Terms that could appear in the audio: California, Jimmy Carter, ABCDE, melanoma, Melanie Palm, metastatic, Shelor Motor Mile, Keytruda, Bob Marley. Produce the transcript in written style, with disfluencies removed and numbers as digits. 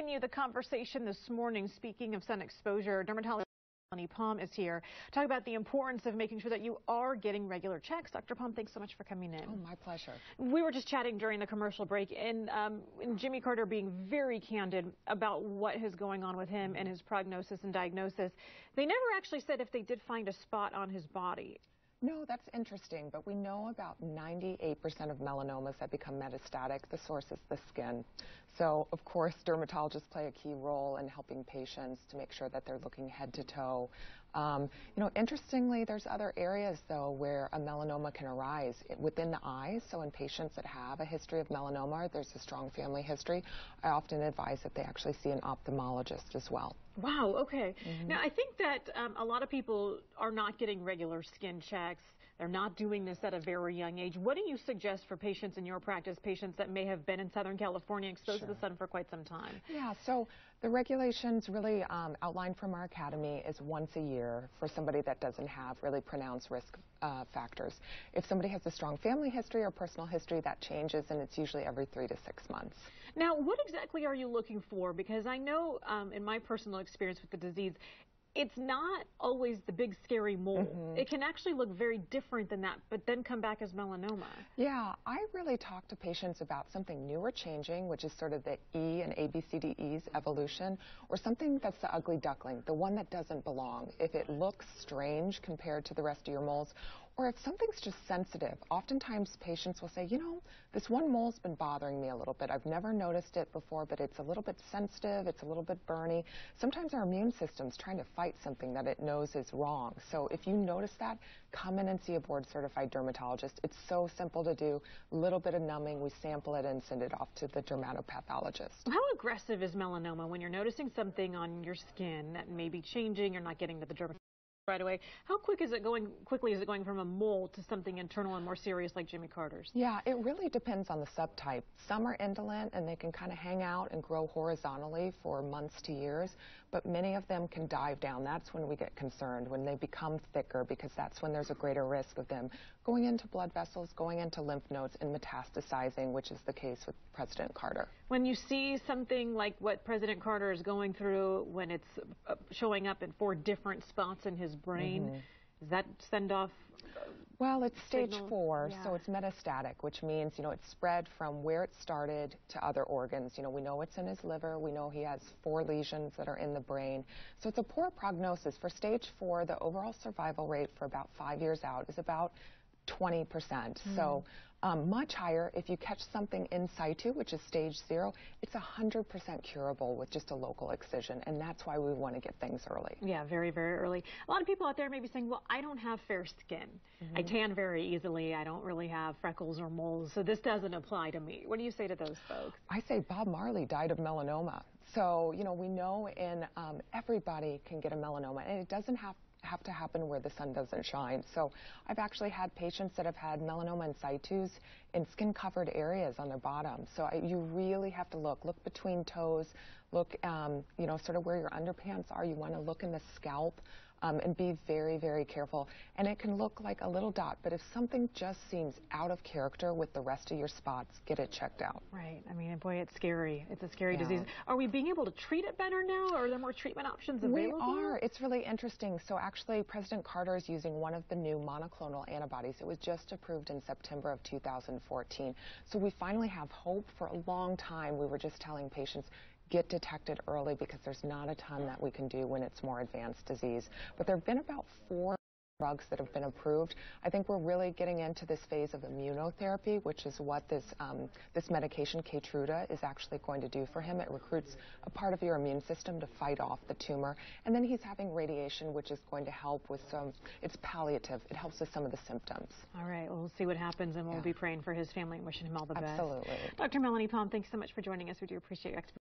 continue the conversation this morning. Speaking of sun exposure, dermatologist Melanie Palm is here to talk about the importance of making sure that you are getting regular checks. Dr. Palm, thanks so much for coming in. Oh, my pleasure. We were just chatting during the commercial break, and Jimmy Carter being very candid about what is going on with him and his prognosis and diagnosis. They never actually said if they did find a spot on his body. No, that's interesting, but we know about 98% of melanomas that become metastatic. The source is the skin. So, of course, dermatologists play a key role in helping patients to make sure that they're looking head to toe. You know, interestingly, there's other areas, though, where a melanoma can arise within the eyes. So in patients that have a history of melanoma, or there's a strong family history, I often advise that they actually see an ophthalmologist as well. Wow, okay. Mm-hmm. Now, I think that a lot of people are not getting regular skin checks. They're not doing this at a very young age. What do you suggest for patients in your practice, patients that may have been in Southern California exposed to the sun for quite some time? Yeah, so the regulations really outlined from our academy is once a year for somebody that doesn't have really pronounced risk factors. If somebody has a strong family history or personal history, that changes, and it's usually every 3 to 6 months. Now, what exactly are you looking for? Because I know in my personal experience with the disease, it's not always the big scary mole. Mm-hmm. It can actually look very different than that, but then come back as melanoma. Yeah, I really talk to patients about something new or changing, which is sort of the E and ABCDE's evolution, or something that's the ugly duckling, the one that doesn't belong. If it looks strange compared to the rest of your moles, or if something's just sensitive, oftentimes patients will say, you know, this one mole's been bothering me a little bit. I've never noticed it before, but it's a little bit sensitive, it's a little bit burny. Sometimes our immune system's trying to fight something that it knows is wrong. So if you notice that, come in and see a board-certified dermatologist. It's so simple to do. A little bit of numbing, we sample it and send it off to the dermatopathologist. How aggressive is melanoma when you're noticing something on your skin that may be changing, you're not getting to the dermatologist right away? How quickly is it going from a mole to something internal and more serious like Jimmy Carter's? Yeah, it really depends on the subtype. Some are indolent and they can kind of hang out and grow horizontally for months to years, but many of them can dive down. That's when we get concerned, when they become thicker, because that's when there's a greater risk of them going into blood vessels, going into lymph nodes, and metastasizing, which is the case with President Carter. When you see something like what President Carter is going through, when it's showing up in 4 different spots in his brain, does that send off? Well, it's stage 4, so it's metastatic, which means, you know, it's spread from where it started to other organs. You know, we know it's in his liver. We know he has 4 lesions that are in the brain. So it's a poor prognosis. For stage 4, the overall survival rate for about 5 years out is about 20%. Mm-hmm. So much higher. If you catch something in situ, which is stage 0, it's 100% curable with just a local excision, and that's why we want to get things early. Yeah, very, very early. A lot of people out there may be saying, well, I don't have fair skin. Mm-hmm. I tan very easily. I don't really have freckles or moles, so this doesn't apply to me. What do you say to those folks? I say Bob Marley died of melanoma. So, you know, we know in everybody can get a melanoma, and it doesn't have to happen where the sun doesn't shine. So I've actually had patients that have had melanoma in situs in skin-covered areas on their bottom. So you really have to look between toes, look, you know, sort of where your underpants are. You want to look in the scalp and be very, very careful. And it can look like a little dot, but if something just seems out of character with the rest of your spots, get it checked out. Right. I mean, boy, it's scary. It's a scary disease. Are we being able to treat it better now? Are there more treatment options available? We are. It's really interesting. So actually, President Carter is using one of the new monoclonal antibodies. It was just approved in September of 2014. So we finally have hope. For a long time, we were just telling patients, get detected early, because there's not a ton that we can do when it's more advanced disease. But there have been about 4 drugs that have been approved. I think we're really getting into this phase of immunotherapy, which is what this medication, Keytruda, is actually going to do for him. It recruits a part of your immune system to fight off the tumor. And then he's having radiation, which is going to help with some, it's palliative. It helps with some of the symptoms. All right, well, we'll see what happens, and we'll be praying for his family and wishing him all the best. Absolutely. Dr. Melanie Palm, thanks so much for joining us. We do appreciate your expertise.